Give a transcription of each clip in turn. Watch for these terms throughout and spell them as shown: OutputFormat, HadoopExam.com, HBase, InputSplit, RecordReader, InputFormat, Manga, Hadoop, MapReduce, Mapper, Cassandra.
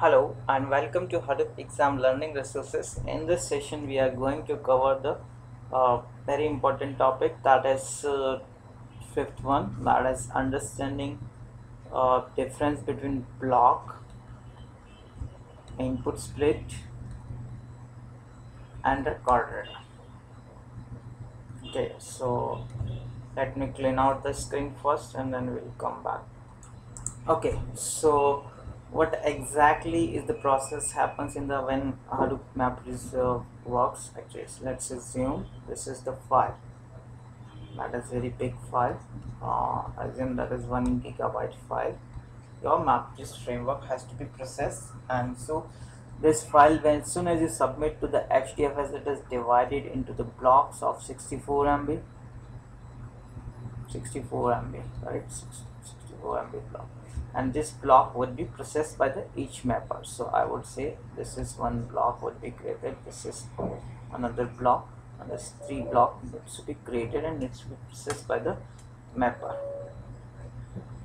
Hello and welcome to Hadoop exam learning resources. In this session we are going to cover the very important topic, that is fifth one, that is understanding difference between block, input split and recorder. Okay, so let me clean out the screen first and then we'll come back. Okay, so what exactly is the process happens in the when Hadoop MapReduce works? Actually, let's assume this is the file, that is very big file. Assume that is 1 gigabyte file. Your MapReduce framework has to be processed, and so this file, when as soon as you submit to the HDFS, it is divided into the blocks of 64 MB, right? 64 MB block. And this block would be processed by the each mapper. So I would say this is one block would be created, this is another block, and this 3 block needs to be created and needs to be processed by the mapper.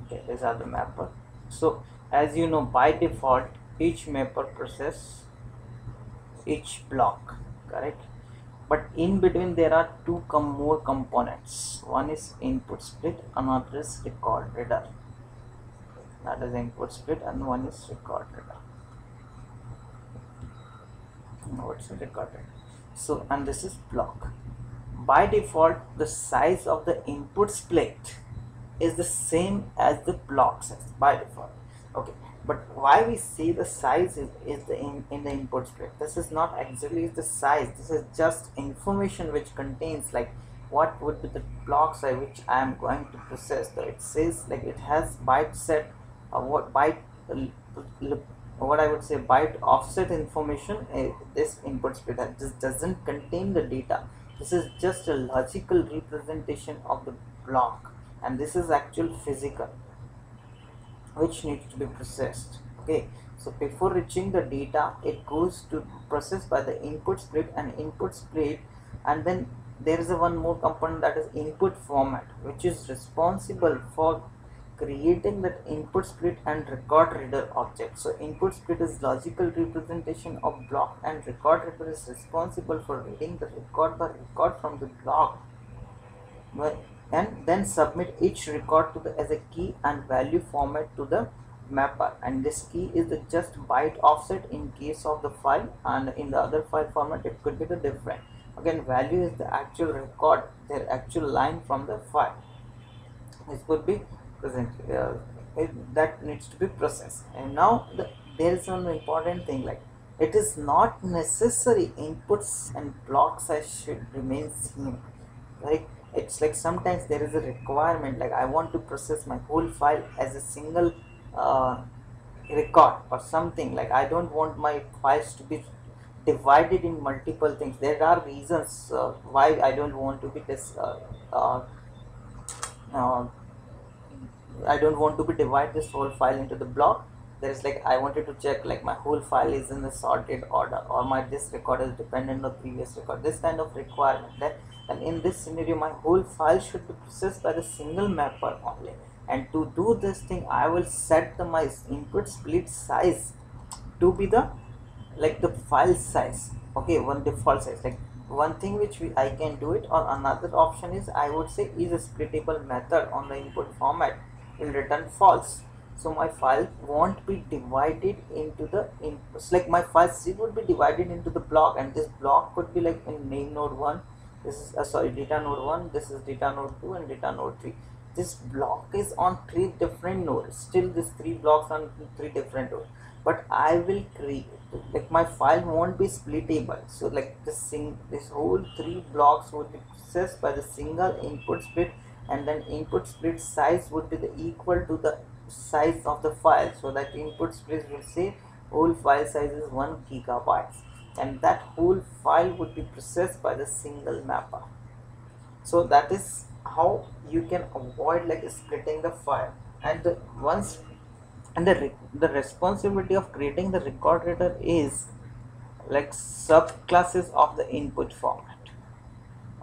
Okay, these are the mapper. So as you know, by default each mapper process each block, correct? But in between there are two more components. One is input split, another is record reader. That is input split and one is record reader. No, it's a record reader. So, and this is block. By default, the size of the input split is the same as the block size by default. Okay, but why we see the size is in the input split? This is not exactly the size. This is just information which contains like what would be the block size which I am going to process. So it says like it has byte set. Byte offset information. This input split just doesn't contain the data. This is just a logical representation of the block, and this is actual physical which needs to be processed. Okay, so before reaching the data, it goes to process by the input split, and then there is one more component, that is input format, which is responsible for creating that input split and record reader object. So input split is logical representation of block, and record reader is responsible for reading the record from the block and then submit each record to as a key and value format to the mapper, and this key is the just byte offset in case of the file, and in the other file format it could be the different. Again, value is the actual record, their actual line from the file. This could be present. That needs to be processed. And now there is one important thing, like it is not necessary inputs and block size should remain same. Like it's like sometimes there is a requirement, like I want to process my whole file as a single record or something. Like I don't want my files to be divided in multiple things. There are reasons why I don't want to be divide this whole file into the block. There is like I wanted to check like my whole file is in a sorted order, or my this record is dependent on previous record, this kind of requirement. And in this scenario my whole file should be processed by the single mapper only, and to do this thing I will set my input split size to be the file size. Okay, one default size. Like one thing which I can do it, or another option is I would say is a splittable method on the input format will return false. So my file won't be divided into the inputs. Like my file sheet would be divided into the block, and this block could be like in name node 1, this is data node 1, this is data node 2 and data node 3. This block is on 3 different nodes. Still this 3 blocks on 3 different nodes. But I will create, like my file won't be splittable. So like this whole 3 blocks would be processed by the single input split, and then input split size would be equal to the size of the file. So that input split will say whole file size is 1 gigabyte, and that whole file would be processed by the single mapper. So that is how you can avoid like splitting the file. And the responsibility of creating the record reader is like subclasses of the input format.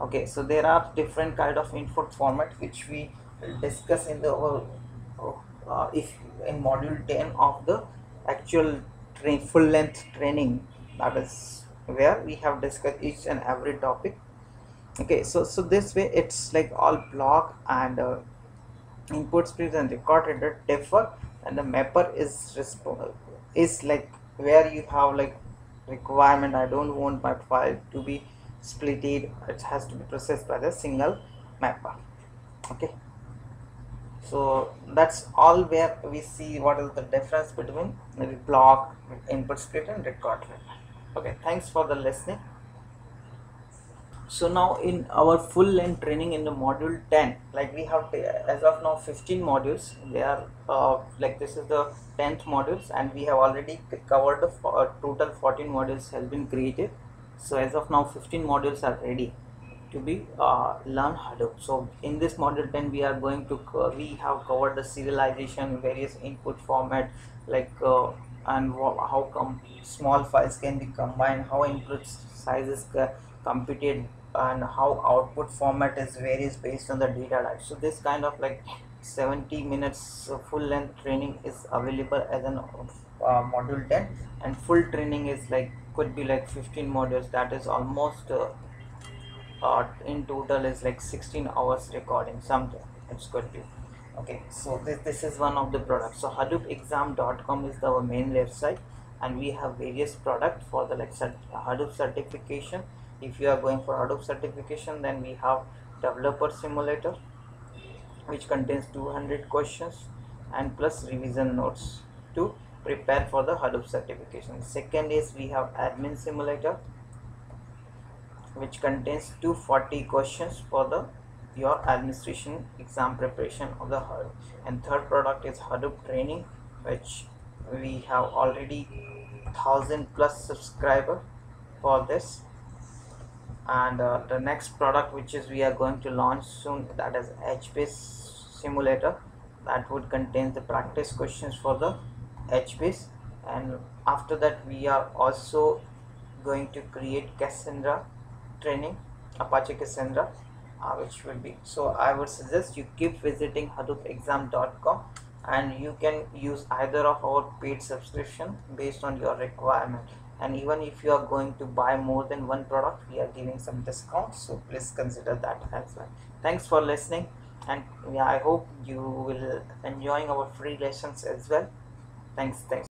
Okay, so there are different kind of input format which we will discuss in module 10 of the actual full length training, that is where we have discussed each and every topic. Okay, so this way it's like all block and InputSplit and RecordReader differ, and the mapper is responsible, is like where you have like requirement, I don't want my file to be splitted, it has to be processed by the single mapper. Okay, so that's all where we see what is the difference between the block, InputSplit and RecordReader. Okay, thanks for the listening. So now in our full length training in the module 10, like we have as of now 15 modules. They are like this is the 10th modules, and we have already covered the total 14 modules has been created. So as of now 15 modules are ready to be learn Hadoop. So in this module 10 we are going to we have covered the serialization, various input format, like and how come small files can be combined, how input sizes computed, and how output format is varies based on the data type. So this kind of like 70 minutes full length training is available as an module 10, and full training is like could be like 15 modules, that is almost in total is like 16 hours recording something it's could be. Okay, so this is one of the products. So HadoopExam.com is our main website, and we have various products for the like Hadoop certification. If you are going for Hadoop certification, then we have developer simulator, which contains 200 questions and plus revision notes to prepare for the Hadoop certification. Second is we have admin simulator, which contains 240 questions for the your administration exam preparation of the Hadoop. And third product is Hadoop training, which we have already 1000+ subscriber for this. And the next product which is we are going to launch soon, that is HBase simulator, that would contain the practice questions for the HBase. And after that we are also going to create Cassandra training, Apache Cassandra, which will be. So I would suggest you keep visiting HadoopExam.com, and you can use either of our paid subscription based on your requirement. And even if you are going to buy more than one product, we are giving some discounts, so please consider that as well. Thanks for listening, and yeah, I hope you will enjoying our free lessons as well. Thanks.